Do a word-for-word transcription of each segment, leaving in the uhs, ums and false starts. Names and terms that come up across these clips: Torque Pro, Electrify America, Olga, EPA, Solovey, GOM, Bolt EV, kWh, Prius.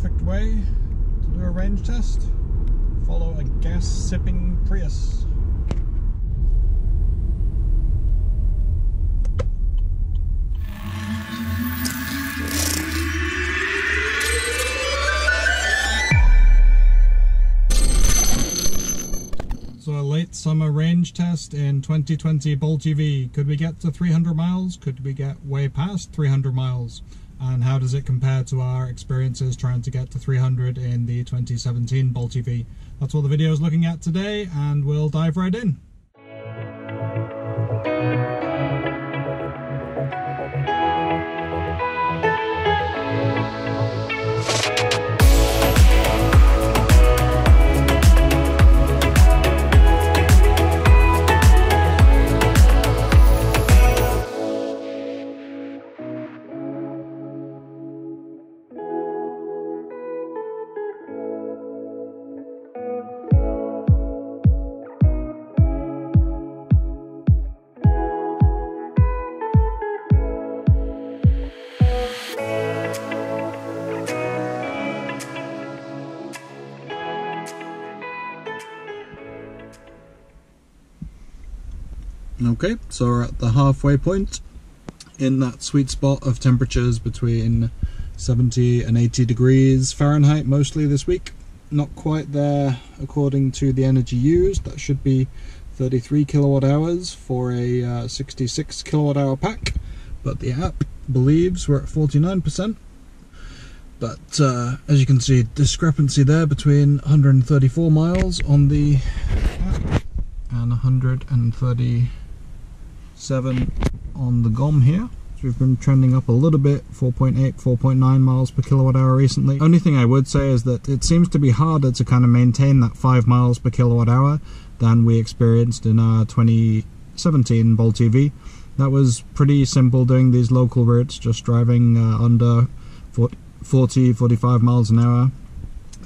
perfect way to do a range test. Follow a gas-sipping Prius. So a late summer range test in twenty twenty Bolt E V. Could we get to three hundred miles? Could we get way past three hundred miles? And how does it compare to our experiences trying to get to three hundred in the twenty seventeen Bolt E V? That's what the video is looking at today, and we'll dive right in. Okay, so we're at the halfway point, in that sweet spot of temperatures between seventy and eighty degrees Fahrenheit mostly this week. Not quite there according to the energy used. That should be thirty-three kilowatt hours for a uh, sixty-six kilowatt hour pack, but the app believes we're at forty-nine percent. But uh, as you can see, discrepancy there between one hundred thirty-four miles on the app and one hundred thirty-seven on the GOM here. So we've been trending up a little bit, four point eight, four point nine miles per kilowatt hour recently. Only thing I would say is that it seems to be harder to kind of maintain that five miles per kilowatt hour than we experienced in our twenty seventeen Bolt E V. That was pretty simple doing these local routes, just driving uh, under forty, forty-five miles an hour.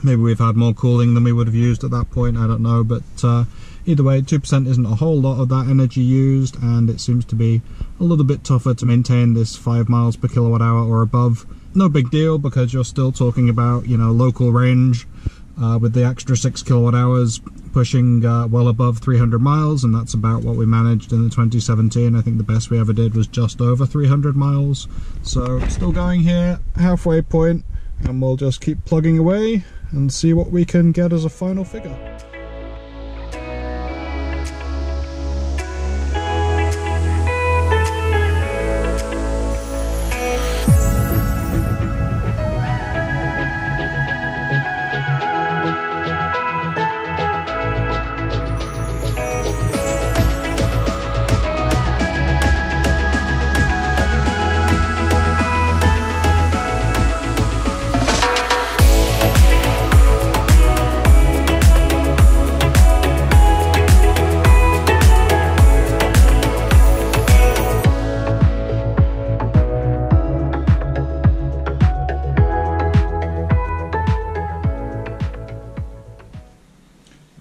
Maybe we've had more cooling than we would have used at that point, I don't know, but uh, either way, two percent isn't a whole lot of that energy used, and it seems to be a little bit tougher to maintain this five miles per kilowatt hour or above. No big deal, because you're still talking about, you know, local range uh, with the extra six kilowatt hours pushing uh, well above three hundred miles, and that's about what we managed in the twenty seventeen. I think the best we ever did was just over three hundred miles. So still going here, halfway point, and we'll just keep plugging away and see what we can get as a final figure.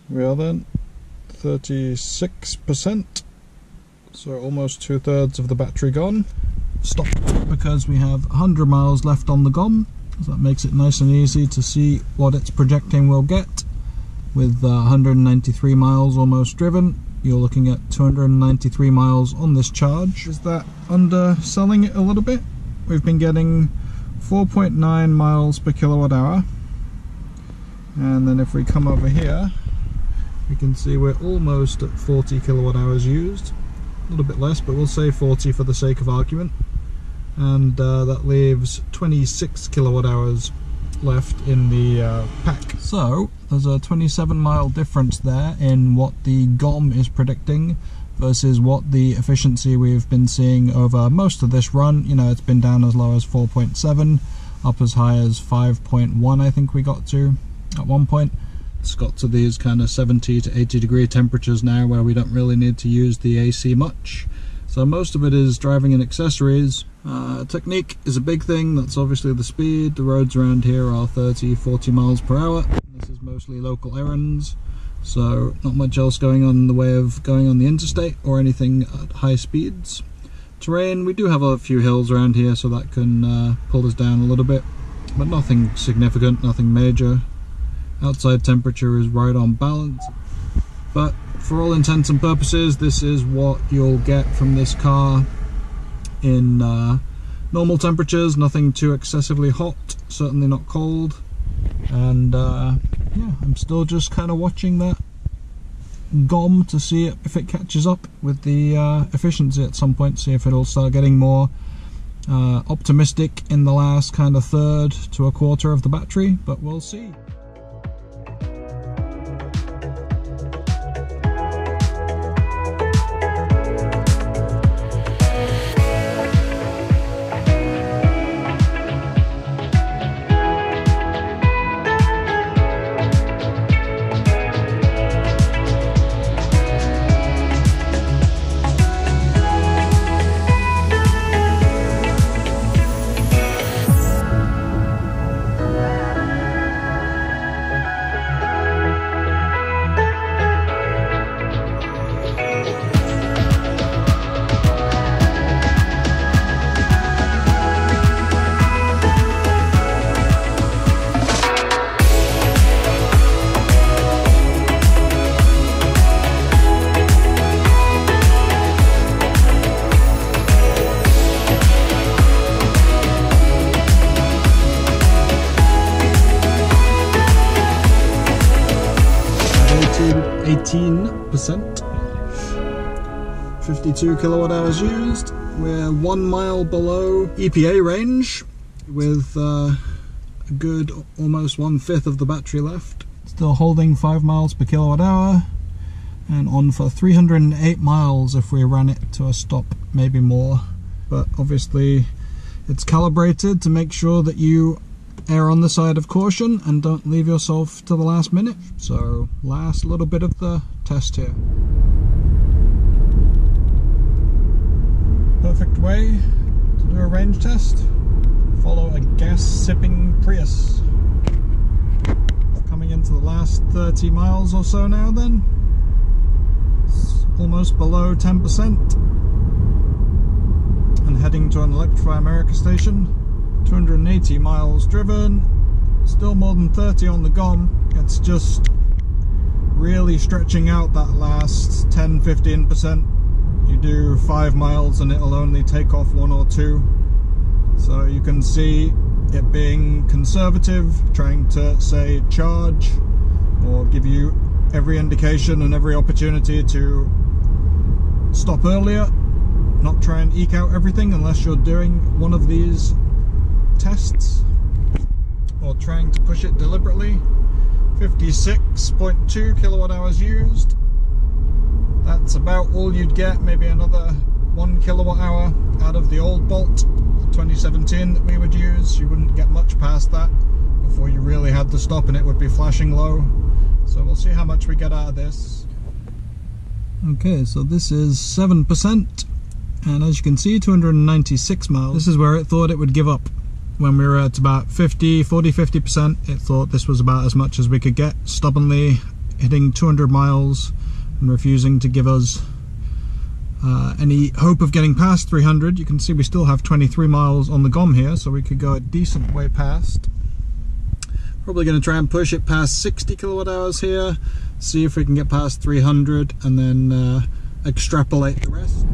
We are then thirty-six percent, so almost two-thirds of the battery gone. Stopped because we have one hundred miles left on the GOM, so that makes it nice and easy to see what it's projecting we'll get. With uh, one hundred ninety-three miles almost driven, you're looking at two hundred ninety-three miles on this charge. Is that underselling it a little bit? We've been getting four point nine miles per kilowatt hour, and then if we come over here, you can see we're almost at forty kilowatt hours used, a little bit less, but we'll say forty for the sake of argument, and uh, that leaves twenty-six kilowatt hours left in the uh, pack. So there's a twenty-seven mile difference there in what the GOM is predicting versus what the efficiency we've been seeing over most of this run. You know, it's been down as low as four point seven, up as high as five point one I think we got to at one point. It's got to these kind of seventy to eighty degree temperatures now where we don't really need to use the A C much. So most of it is driving and accessories. Uh, technique is a big thing, that's obviously the speed. The roads around here are thirty, forty miles per hour. This is mostly local errands, so not much else going on in the way of going on the interstate or anything at high speeds. Terrain, we do have a few hills around here, so that can uh, pull us down a little bit. but nothing significant, nothing major. Outside temperature is right on balance, but for all intents and purposes, this is what you'll get from this car in uh, normal temperatures. Nothing too excessively hot, certainly not cold. And uh, yeah, I'm still just kind of watching that G O M to see it, if it catches up with the uh, efficiency at some point, see if it'll start getting more uh, optimistic in the last kind of third to a quarter of the battery, but we'll see. eighteen percent, fifty-two kilowatt hours used. We're one mile below E P A range with uh, a good almost one-fifth of the battery left. Still holding five miles per kilowatt hour, and on for three hundred eight miles if we ran it to a stop, maybe more. But obviously it's calibrated to make sure that you err on the side of caution and don't leave yourself to the last minute. So last little bit of the test here. Perfect way to do a range test. Follow a gas sipping Prius. Coming into the last thirty miles or so now then. It's almost below ten percent. And heading to an Electrify America station. two hundred eighty miles driven, still more than thirty on the G O M. It's just really stretching out that last ten to fifteen percent. You do five miles and it'll only take off one or two. So you can see it being conservative, trying to say charge or give you every indication and every opportunity to stop earlier. Not try and eke out everything unless you're doing one of these tests or trying to push it deliberately. fifty-six point two kilowatt hours used. That's about all you'd get, maybe another one kilowatt hour out of the old Bolt twenty seventeen that we would use. You wouldn't get much past that before you really had to stop and it would be flashing low. So we'll see how much we get out of this. Okay, so this is seven percent, and as you can see, two hundred ninety-six miles. This is where it thought it would give up. When we were at about fifty, forty, fifty percent, it thought this was about as much as we could get, stubbornly hitting two hundred miles and refusing to give us uh, any hope of getting past three hundred. You can see we still have twenty-three miles on the G O M here, so we could go a decent way past. Probably going to try and push it past sixty kilowatt hours here, see if we can get past three hundred, and then uh, extrapolate the rest.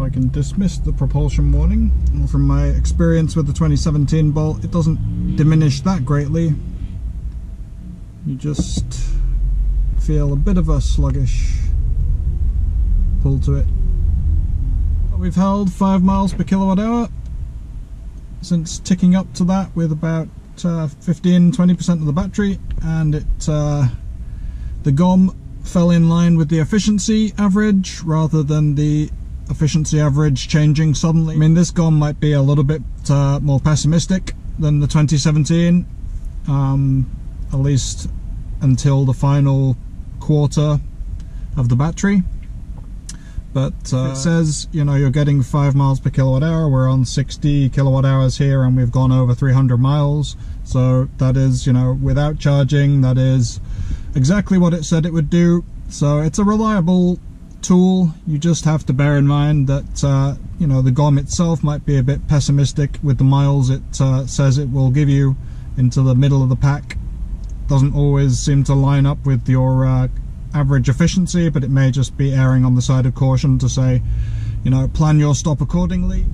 I can dismiss the propulsion warning. From my experience with the twenty seventeen Bolt, it doesn't diminish that greatly. You just feel a bit of a sluggish pull to it. But we've held five miles per kilowatt hour since ticking up to that with about fifteen to twenty percent uh, of the battery, and it uh, the G O M fell in line with the efficiency average rather than the efficiency average changing suddenly. I mean, this G O M might be a little bit uh, more pessimistic than the twenty seventeen, um, at least until the final quarter of the battery. But uh, it says, you know, you're getting five miles per kilowatt hour. We're on sixty kilowatt hours here, and we've gone over three hundred miles. So that is, you know, without charging, that is exactly what it said it would do. So it's a reliable tool. You just have to bear in mind that, uh, you know, the GOM itself might be a bit pessimistic with the miles it uh, says it will give you into the middle of the pack. Doesn't always seem to line up with your uh, average efficiency, but it may just be erring on the side of caution to say, you know, plan your stop accordingly.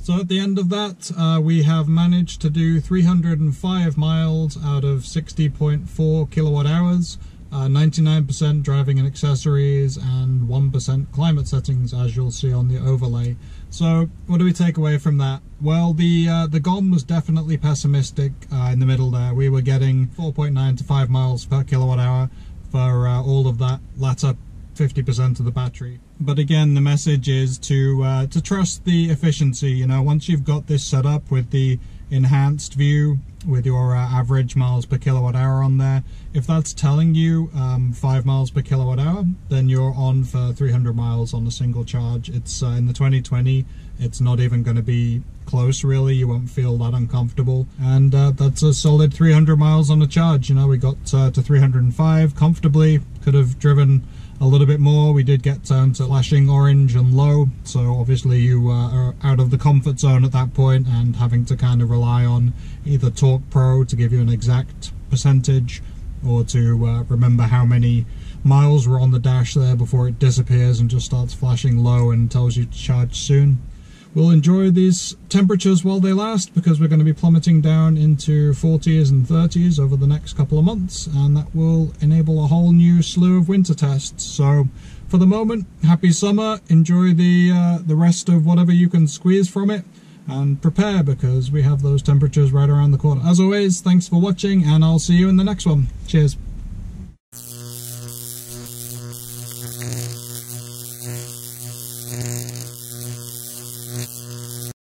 So at the end of that, uh, we have managed to do three hundred five miles out of sixty point four kilowatt hours, ninety-nine percent uh, driving and accessories, and one percent climate settings, as you'll see on the overlay. So what do we take away from that? Well, the uh, the GOM was definitely pessimistic uh, in the middle there. We were getting four point nine to five miles per kilowatt hour for uh, all of that latter fifty percent of the battery. But again, the message is to uh, to trust the efficiency. You know, once you've got this set up with the enhanced view with your uh, average miles per kilowatt hour on there, if that's telling you um, five miles per kilowatt hour, then you're on for three hundred miles on a single charge. It's uh, in the twenty twenty, it's not even going to be close, really. You won't feel that uncomfortable, and uh, that's a solid three hundred miles on a charge. You know, we got uh, to three hundred five comfortably. Could have driven a little bit more. We did get down to flashing orange and low, so obviously you uh, are out of the comfort zone at that point, and having to kind of rely on either Torque Pro to give you an exact percentage, or to uh, remember how many miles were on the dash there before it disappears and just starts flashing low and tells you to charge soon. We'll enjoy these temperatures while they last, because we're going to be plummeting down into forties and thirties over the next couple of months, and that will enable a whole new slew of winter tests. So for the moment, happy summer, enjoy the, uh, the rest of whatever you can squeeze from it, and prepare, because we have those temperatures right around the corner. As always, thanks for watching, and I'll see you in the next one. Cheers.